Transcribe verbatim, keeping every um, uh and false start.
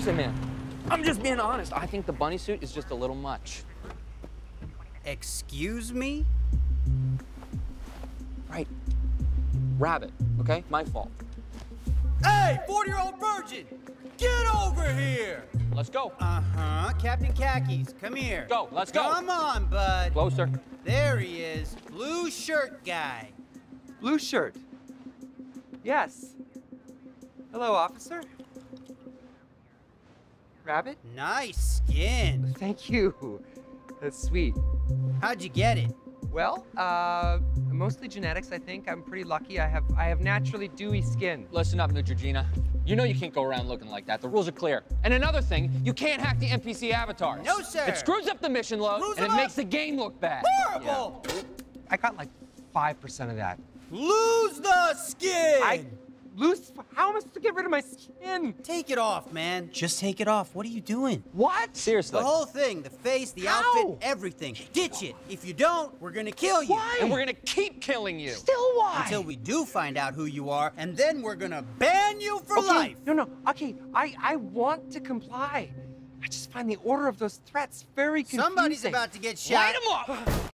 seriously, man. I'm just being honest. I think the bunny suit is just a little much. Excuse me? Right. Rabbit, okay? My fault. Hey, forty-year-old virgin! Get over here! Let's go. Uh-huh. Captain Khakis, come here. Go, let's go. Come on, bud. Closer. There he is. Blue shirt guy. Blue shirt? Yes. Hello, officer. Rabbit? Nice skin. Thank you. That's sweet. How'd you get it? Well, uh, mostly genetics, I think. I'm pretty lucky. I have I have naturally dewy skin. Listen up, Neutrogena. You know you can't go around looking like that. The rules are clear. And another thing, you can't hack the N P C avatars. No, sir. It screws up the mission load, Screws and it up. makes the game look bad. Horrible! Yeah. I got like five percent of that. Lose the skin! I lose? How am I supposed to get rid of my skin? Take it off, man. Just take it off. What are you doing? What? Seriously. The whole thing, the face, the how? outfit, everything. Ditch it. If you don't, we're gonna kill you. Why? And we're gonna keep killing you. Still why? Until we do find out who you are, and then we're gonna ban you for okay. life. No, no, okay, I, I want to comply. I just find the order of those threats very confusing. Somebody's about to get shot. Light him up!